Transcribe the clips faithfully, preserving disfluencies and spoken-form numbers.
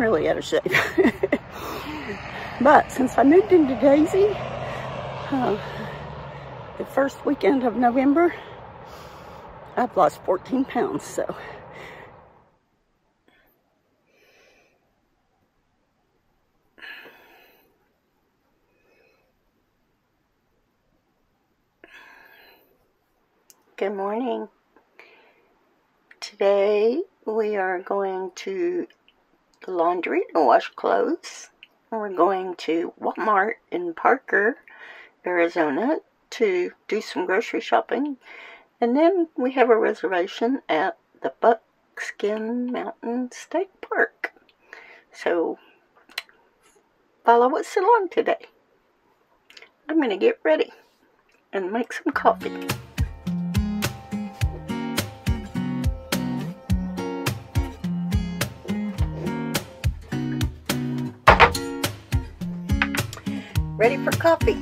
really out of shape. But since I moved into Daisy, uh, the first weekend of November, I've lost fourteen pounds, so. Good morning. Today we are going to the laundry and wash clothes. We're going to Walmart in Parker, Arizona to do some grocery shopping. And then we have a reservation at the Buckskin Mountain State Park. So follow us along today. I'm going to get ready and make some coffee. Ready for coffee.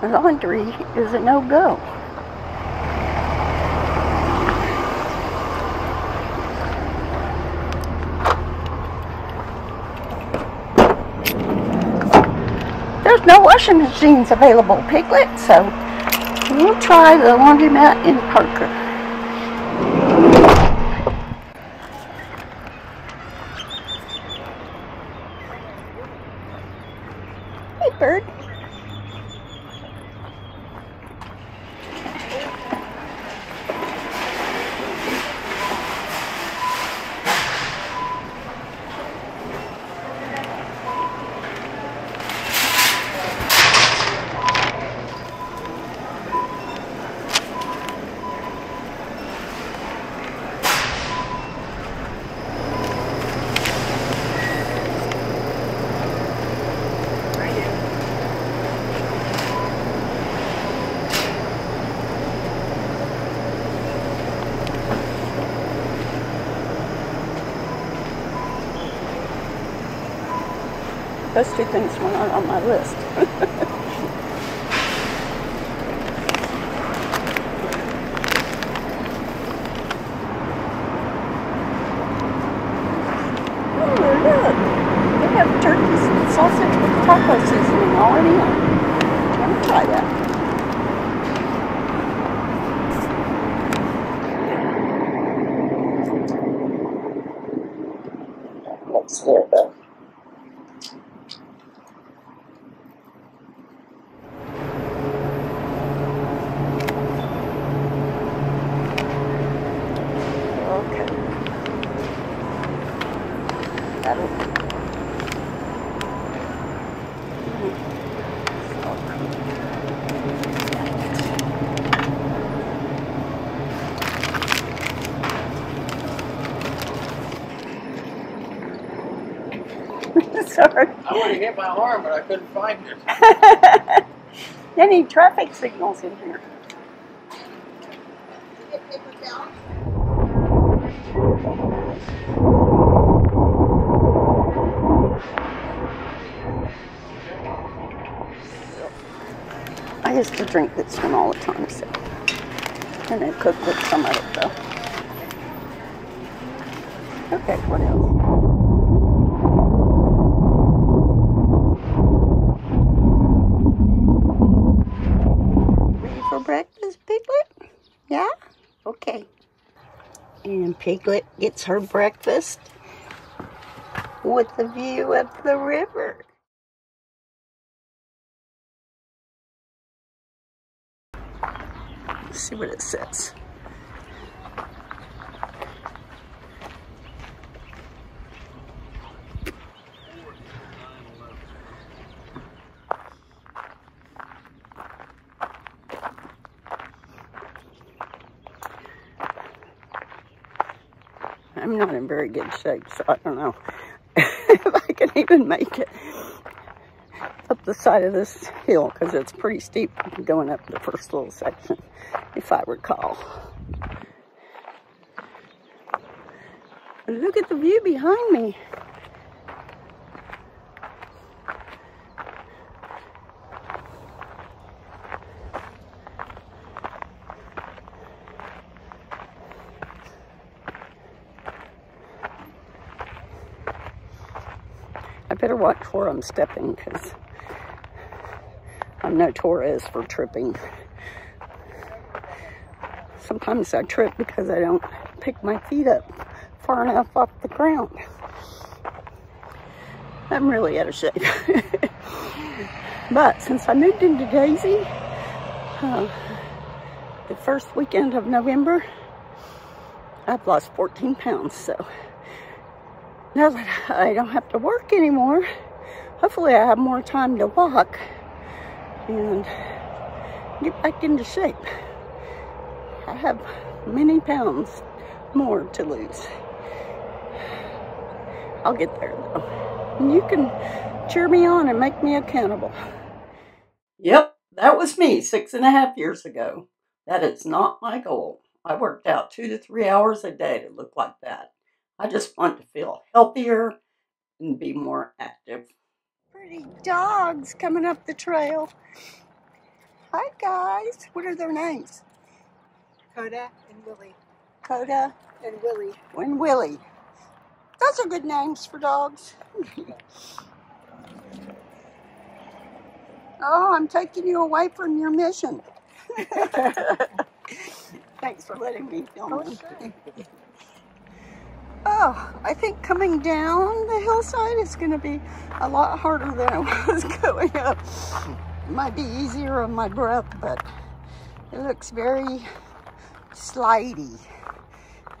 Laundry is a no-go. There's no washing machines available, Piglet, so we'll try the laundromat in Parker. Hey, bird. Those two things were not on my list. Oh, look. They have turkeys and sausage with taco seasoning already on. I'm going to try that. Let's hear that. Sorry. I wanted to get my arm, but I couldn't find it. Any traffic signals in here? I used to drink this one all the time, so. And I cook with some of it, though. Okay, what else? Breakfast, Piglet? Yeah? Okay. And Piglet gets her breakfast with the view of the river. Let's see what it says. I'm not in very good shape, so I don't know if I can even make it up the side of this hill, because it's pretty steep going up the first little section, if I recall. But look at the view behind me. Better watch where I'm stepping, because I'm no Torres for tripping. Sometimes I trip because I don't pick my feet up far enough off the ground. I'm really out of shape. But since I moved into Daisy uh, the first weekend of November, I've lost fourteen pounds, so now that I don't have to work anymore, hopefully I have more time to walk and get back into shape. I have many pounds more to lose. I'll get there though. And you can cheer me on and make me accountable. Yep, that was me six and a half years ago. That is not my goal. I worked out two to three hours a day to look like that. I just want to feel healthier and be more active. Pretty dogs coming up the trail. Hi, guys. What are their names? Coda and Willie. Coda and Willie. And Willie. Those are good names for dogs. Oh, I'm taking you away from your mission. Thanks for letting me film. Oh, sure. Oh, I think coming down the hillside is going to be a lot harder than it was going up. It might be easier on my breath, but it looks very slidey,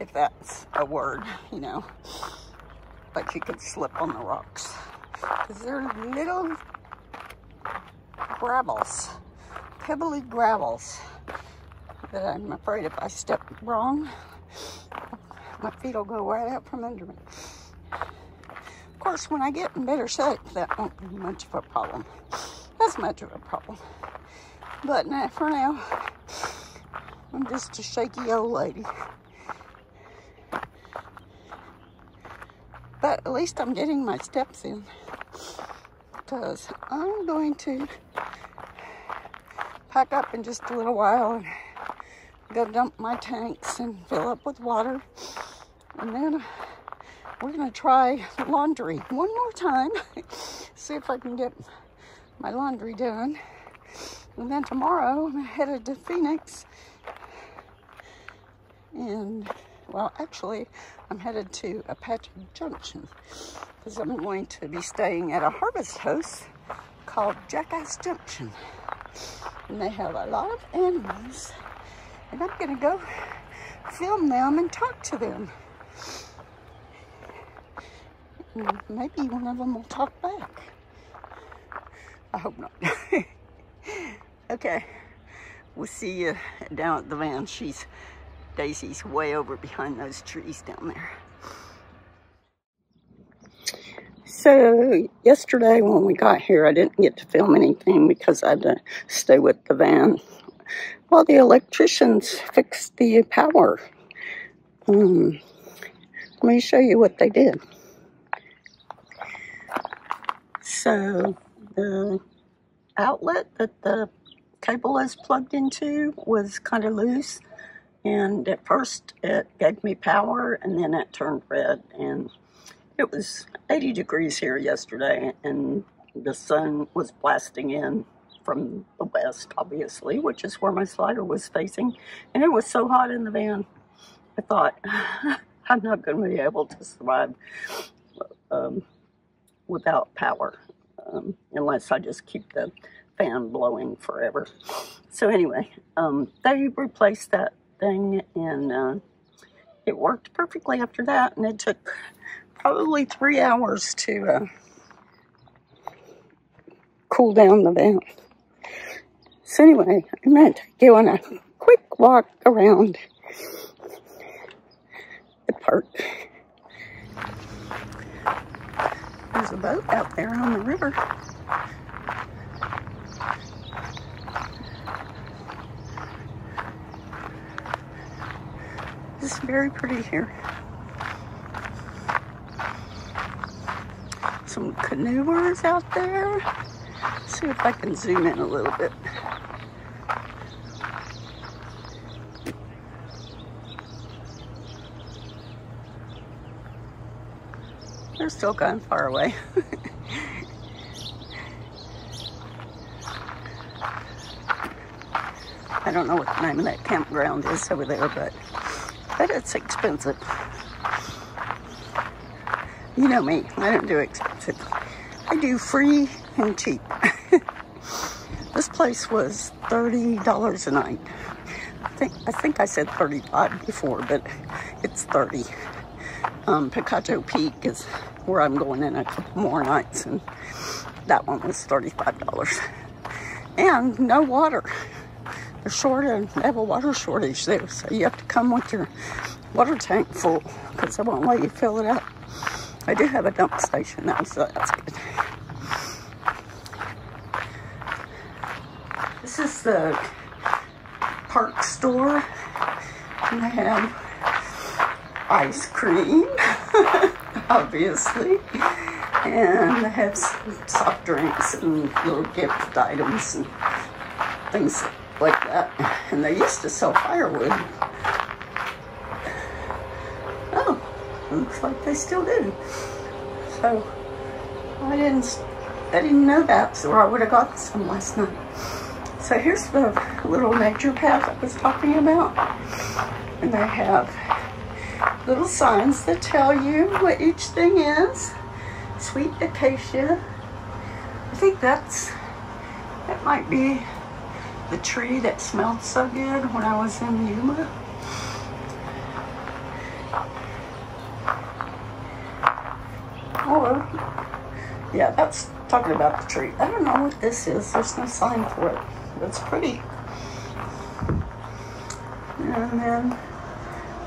if that's a word, you know. But you could slip on the rocks, because they're little gravels, pebbly gravels, that I'm afraid if I step wrong, my feet will go right out from under me. Of course, when I get in better shape, that won't be much of a problem. That's much of a problem. But now, for now, I'm just a shaky old lady. But at least I'm getting my steps in, because I'm going to pack up in just a little while and go dump my tanks and fill up with water. And then we're going to try laundry one more time. See if I can get my laundry done. And then tomorrow I'm headed to Phoenix. And, well, actually, I'm headed to Apache Junction, because I'm going to be staying at a harvest house called Jackass Junction. And they have a lot of animals. And I'm going to go film them and talk to them. And maybe one of them will talk back. I hope not. Okay. We'll see you down at the van. She's, Daisy's way over behind those trees down there. So yesterday when we got here, I didn't get to film anything because I had to stay with the van while the electricians fixed the power. Um, let me show you what they did. So the outlet that the cable is plugged into was kind of loose, and at first it gave me power, and then it turned red, and it was eighty degrees here yesterday, and the sun was blasting in from the west, obviously, which is where my slider was facing, and it was so hot in the van, I thought, I'm not going to be able to survive um, without power, um, unless I just keep the fan blowing forever. So anyway, um, they replaced that thing, and uh, it worked perfectly after that, and it took probably three hours to uh, cool down the van. So anyway, I'm going to take you on a quick walk around the park. There's a boat out there on the river. It's very pretty here. Some canoers out there. Let's see if I can zoom in a little bit. They're still gone far away. I don't know what the name of that campground is over there, but but it's expensive. You know me, I don't do expensive. I do free and cheap. This place was thirty dollars a night. I think I think I said thirty-five before, but it's thirty. Um, Picacho Peak is where I'm going in a couple more nights, and that one was thirty-five dollars. And no water. They're short, and they have a water shortage there, so you have to come with your water tank full because they won't let you fill it up. I do have a dump station now, so that's good. This is the park store, and they have ice cream, obviously, and they have soft drinks and little gift items and things like that, and they used to sell firewood. Oh, looks like they still do. So I didn't, I didn't know that, so I would have gotten some last night. So here's the little nature path I was talking about, and they have little signs that tell you what each thing is. Sweet acacia. I think that's that might be the tree that smelled so good when I was in Yuma. Or, yeah, that's talking about the tree. I don't know what this is. There's no sign for it. That's pretty. And then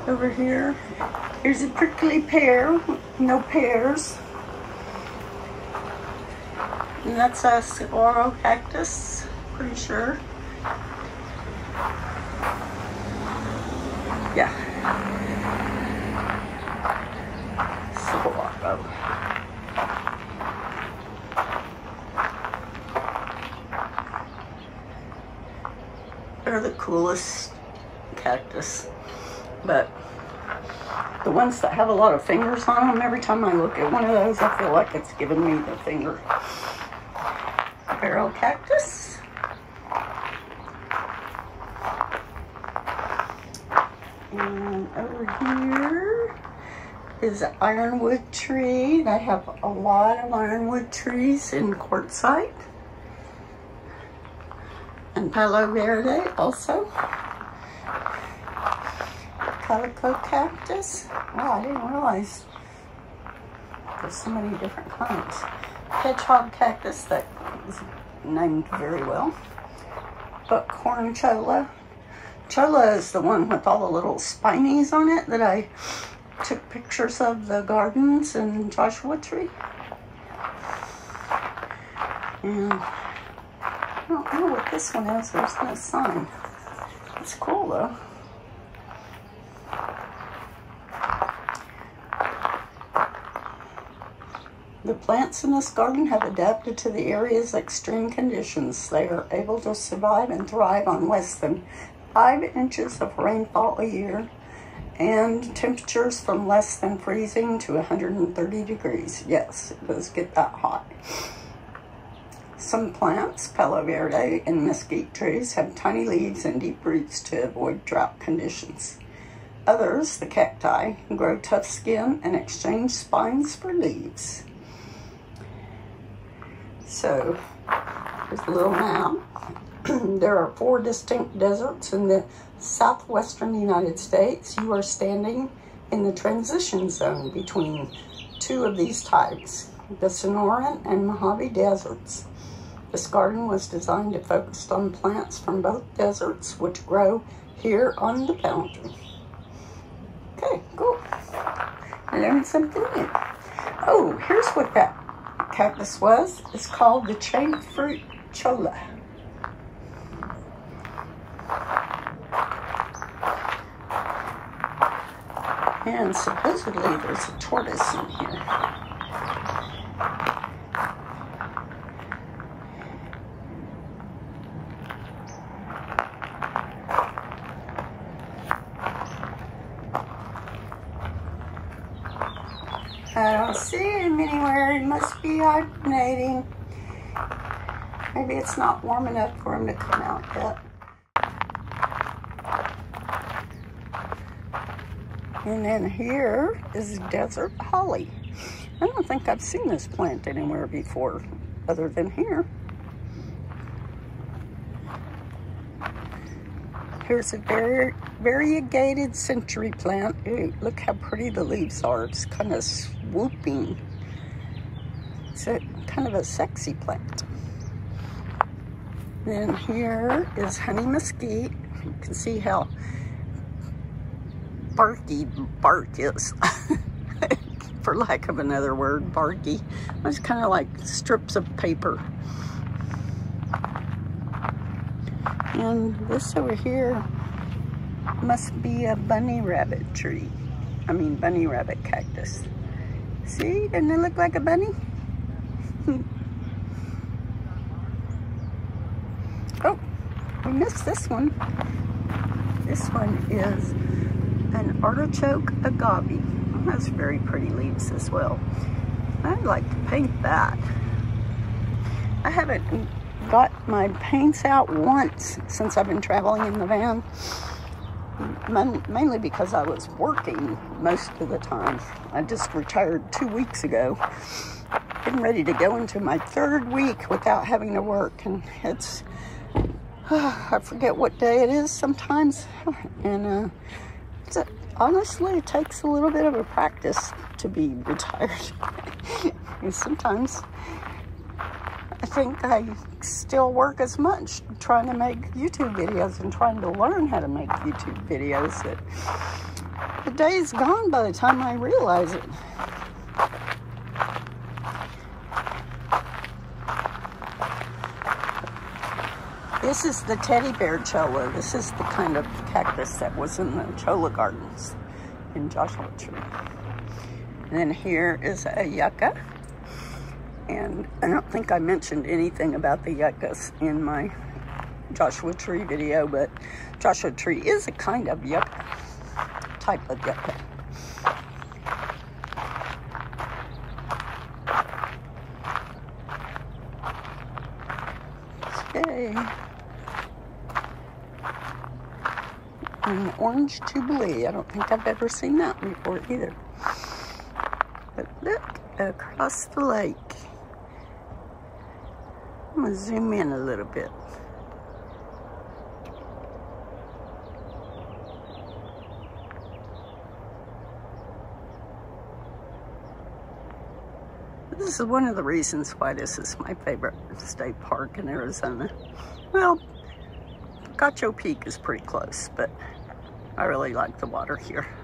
over here, here's a prickly pear. No pears. And that's a saguaro cactus, pretty sure. Yeah. Saguaro. They're the coolest cactus, but the ones that have a lot of fingers on them, every time I look at one of those, I feel like it's giving me the finger. Barrel cactus. And over here is an ironwood tree. They have a lot of ironwood trees in Quartzsite. And Palo Verde also. Calico cactus. Wow, I didn't realize there's so many different kinds. Hedgehog cactus, that is named very well. Buckhorn cholla. Cholla is the one with all the little spinies on it that I took pictures of the gardens in Joshua Tree. And I don't know what this one is. There's no sign. It's cool, though. The plants in this garden have adapted to the area's extreme conditions. They are able to survive and thrive on less than five inches of rainfall a year and temperatures from less than freezing to one hundred thirty degrees. Yes, it does get that hot. Some plants, Palo Verde and mesquite trees, have tiny leaves and deep roots to avoid drought conditions. Others, the cacti, grow tough skin and exchange spines for leaves. So, here's a little map. There are four distinct deserts in the southwestern United States. You are standing in the transition zone between two of these types, the Sonoran and Mojave deserts. This garden was designed to focus on plants from both deserts, which grow here on the boundary. Okay, cool. I learned something new. Oh, here's what that cactus was. It's called the chain fruit cholla. And supposedly there's a tortoise in here. I don't see him anywhere. He must be hibernating. Maybe it's not warm enough for him to come out yet. And then here is desert holly. I don't think I've seen this plant anywhere before other than here. Here's a very variegated century plant. Ooh, look how pretty the leaves are. It's kind of swooping. It's a, kind of a sexy plant. Then here is honey mesquite. You can see how barky bark is, for lack of another word, barky. It's kind of like strips of paper. And this over here must be a bunny rabbit tree. I mean, bunny rabbit cactus. See, doesn't it look like a bunny? Oh, we missed this one. This one is an artichoke agave. Well, that's very pretty leaves as well. I'd like to paint that. I haven't got my paints out once since I've been traveling in the van, mainly because I was working most of the time. I just retired two weeks ago. Getting ready to go into my third week without having to work, and it's, oh, I forget what day it is sometimes, and uh, It, honestly, it takes a little bit of a practice to be retired. And sometimes I think I still work as much trying to make YouTube videos and trying to learn how to make YouTube videos that the day's gone by the time I realize it. This is the teddy bear cholla. This is the kind of cactus that was in the cholla gardens in Joshua Tree. And then here is a yucca. And I don't think I mentioned anything about the yuccas in my Joshua Tree video, but Joshua Tree is a kind of yucca, type of yucca. Okay. And orange jubilee. I don't think I've ever seen that before either. But look, across the lake. I'm gonna zoom in a little bit. This is one of the reasons why this is my favorite state park in Arizona. Well, Picacho Peak is pretty close, but I really like the water here.